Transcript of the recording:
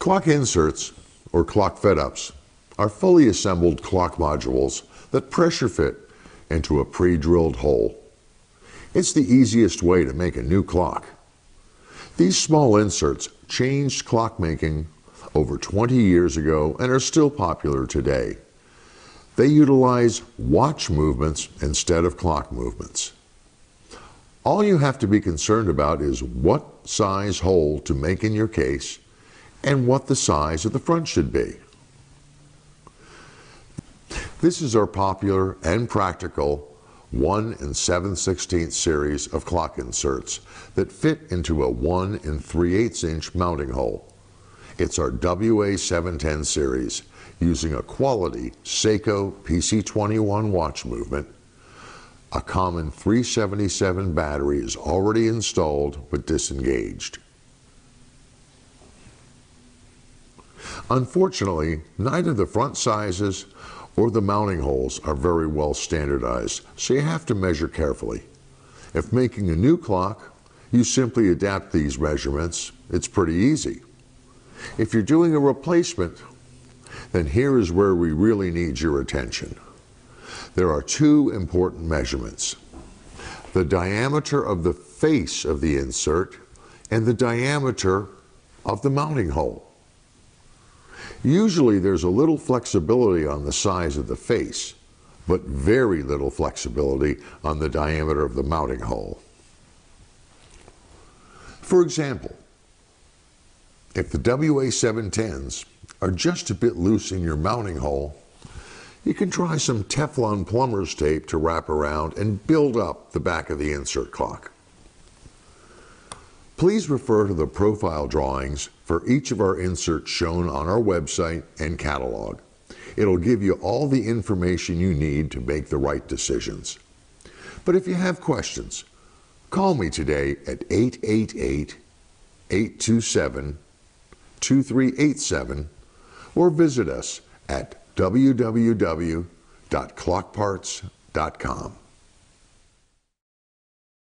Clock inserts, or clock fed-ups, are fully assembled clock modules that pressure fit into a pre-drilled hole. It's the easiest way to make a new clock. These small inserts changed clockmaking over 20 years ago and are still popular today. They utilize watch movements instead of clock movements. All you have to be concerned about is what size hole to make in your case and what the size of the front should be. This is our popular and practical 1 7/16 series of clock inserts that fit into a 1 3/8 inch mounting hole. It's our WA710 series, using a quality Seiko PC21 watch movement. A common 377 battery is already installed but disengaged. Unfortunately, neither the front sizes or the mounting holes are very well standardized, so you have to measure carefully. If making a new clock, you simply adapt these measurements. It's pretty easy. If you're doing a replacement, then here is where we really need your attention. There are two important measurements: the diameter of the face of the insert and the diameter of the mounting hole. Usually there's a little flexibility on the size of the face, but very little flexibility on the diameter of the mounting hole. For example, if the WA710s are just a bit loose in your mounting hole, you can try some Teflon plumber's tape to wrap around and build up the back of the insert clock. Please refer to the profile drawings for each of our inserts shown on our website and catalog. It'll give you all the information you need to make the right decisions. But if you have questions, call me today at 888-827-2387 or visit us at www.clockparts.com.